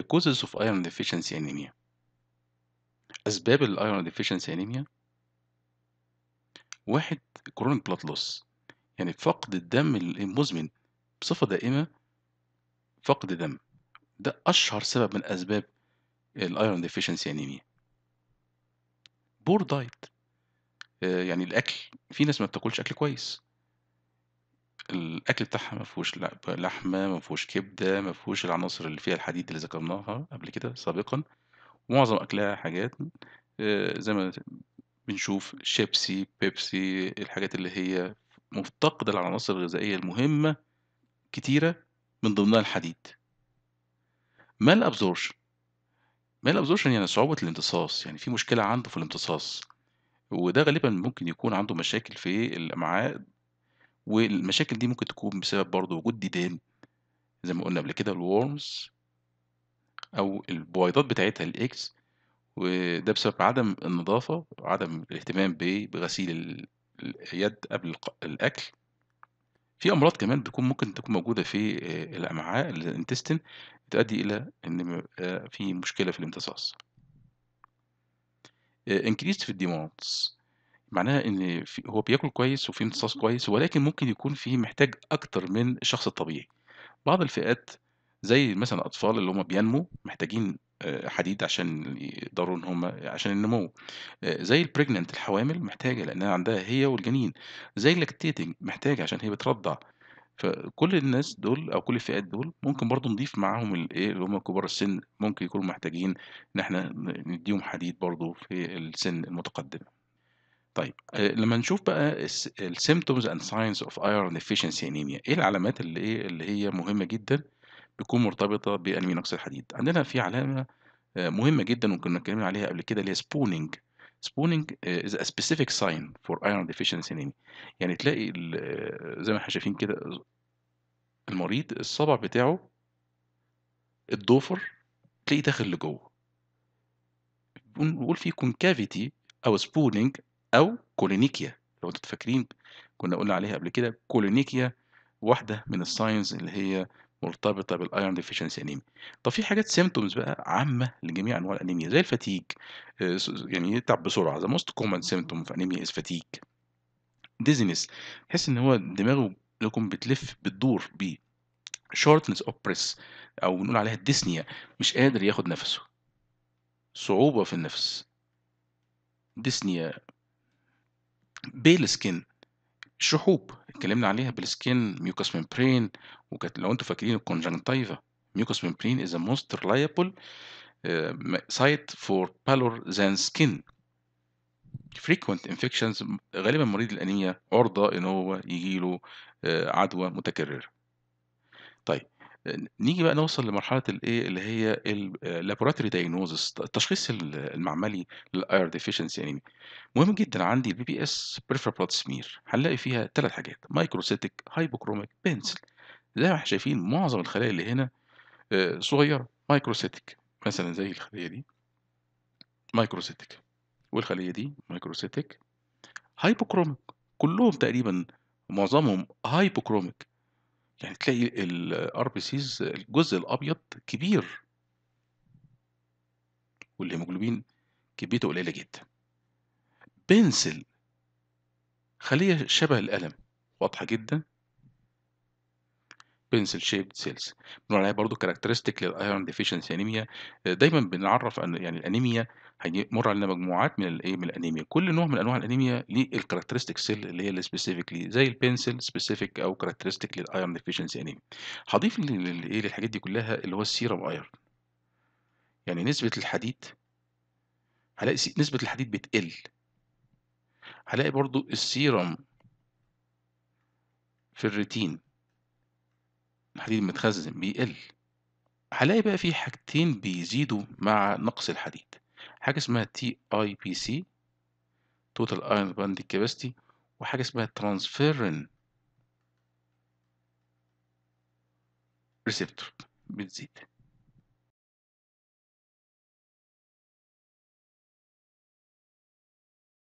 Causes of Iron Deficiency Anemia. أسباب الأيرون ديفيشنسي أنيميا: واحد، كرونيك بلاد لوس، يعني فقد الدم المزمن بصفة دائمة، فقد دم. ده أشهر سبب من أسباب الأيرون ديفيشنسي أنيميا. بور دايت، يعني الأكل، في ناس ما بتاكلش أكل كويس، الأكل بتاعها ما فيهوش لحمة، ما فيهوش كبدة، ما فيهوش العناصر اللي فيها الحديد اللي ذكرناها قبل كده سابقا. معظم أكلها حاجات زي ما بنشوف شيبسي، بيبسي، الحاجات اللي هي مفتقدة للعناصر الغذائية المهمة، كتيرة من ضمنها الحديد. مال أبزورشن، مال أبزورشن يعني صعوبة الامتصاص، يعني في مشكلة عنده في الامتصاص، وده غالبا ممكن يكون عنده مشاكل في الأمعاء، والمشاكل دي ممكن تكون بسبب برضه وجود ديدان زي ما قلنا قبل كده، الورمز أو البويضات بتاعتها الإكس، وده بسبب عدم النظافة وعدم الاهتمام بغسيل اليد قبل الأكل. في أمراض كمان ممكن تكون موجودة في الأمعاء، الانتستين، تؤدي إلى إن في مشكلة في الامتصاص. increased في demands، معناها إن هو بياكل كويس وفي امتصاص كويس، ولكن ممكن يكون فيه محتاج أكتر من الشخص الطبيعي. بعض الفئات زي مثلا الاطفال اللي هم بينمو محتاجين حديد عشان يقدروا ان هم عشان النمو، زي البريجننت، الحوامل محتاجه لانها عندها هي والجنين، زي اللاكتيتنج محتاجه عشان هي بترضع. فكل الناس دول او كل الفئات دول ممكن برضو نضيف معاهم اللي هم كبار السن، ممكن يكونوا محتاجين ان احنا نديهم حديد برضو في السن المتقدم. طيب لما نشوف بقى السيمبتومز اند ساينز اوف ايرون ديفيشنسي انيميا، ايه العلامات اللي هي مهمه جدا بتكون مرتبطه بانيميا نقص الحديد؟ عندنا في علامه مهمه جدا وكنا اتكلمنا عليها قبل كده اللي هي سبونينج. سبونينج is a specific sign for iron deficiency anemia، يعني تلاقي زي ما احنا شايفين كده المريض الصبع بتاعه الضوفر تلاقيه داخل لجوه، بنقول فيه كونكافيتي او سبونينج او كولينيكيا. لو انتوا فاكرين كنا قلنا عليها قبل كده كولينيكيا واحده من الساينز اللي هي مرتبطه بالايرون ديفيشنسي انيميا. طب في حاجات سيمبتومز بقى عامه لجميع انواع الانيميا زي الفاتيج، يعني يتعب بسرعه. the most common symptom في انيميا is fatigue. dizziness، تحس ان هو دماغه لكم بتلف بتدور بيه. shortness of breath او بنقول عليها dyspnea، مش قادر ياخد نفسه، صعوبه في النفس، dyspnea. pale skin، الشحوب اتكلمنا عليها، بالسكين، ميوكس ممبرين، وكانت لو انتوا فاكرين الكونجنكتيفا، ميوكس ممبرين از ا موست ريلايبل سايت فور بالور ذان سكين. فريكوينت انفكشنز، غالبا مريض الانيميا عرضه ان هو يجيله عدوى متكرره. طيب نيجي بقى نوصل لمرحله الايه اللي هي اللابوراتوري دايجنوزس، التشخيص المعملي للاير ديفيشنسي انيميا. مهم جدا عندي البي بي اس، بريفرال بلاد سمير، هنلاقي فيها ثلاث حاجات: مايكروسيتك، هايبوكروميك، بنسل. زي ما احنا شايفين معظم الخلايا اللي هنا صغيره، مايكروسيتك مثلا زي الخليه دي مايكروسيتك، والخليه دي مايكروسيتك، هايبوكروميك، كلهم تقريبا معظمهم هايبوكروميك، يعني تلاقي الار بي سيز الجزء الابيض كبير والهيموجلوبين كميته قليله جدا. بنسل، خليه شبه القلم، واضحه جدا، بنسل شيبد سيلز، بنقول عليها برضه كاركترستيك للايرون ديفيشنسي انيميا. دايما بنعرف ان يعني الانيميا هيمر علينا مجموعات من الايه من الانيميا، كل نوع من انواع الانيميا ليه الكاركترستيك سيل اللي هي السبيسيفيكلي، زي البنسل سبيسيفيك او كاركترستيك للايرون ديفيشنسي انيميا. هضيف للايه للحاجات دي كلها اللي هو السيرم ايرون، يعني نسبه الحديد، هلاقي نسبه الحديد بتقل، هلاقي برضه السيرم فيرتين، الحديد المتخزن بيقل. هلاقي بقى في حاجتين بيزيدوا مع نقص الحديد، حاجه اسمها تي اي بي سي، توتال ايرون باندنج كاباسيتي، وحاجه اسمها ترانسفيرن ريسبتور، بتزيد.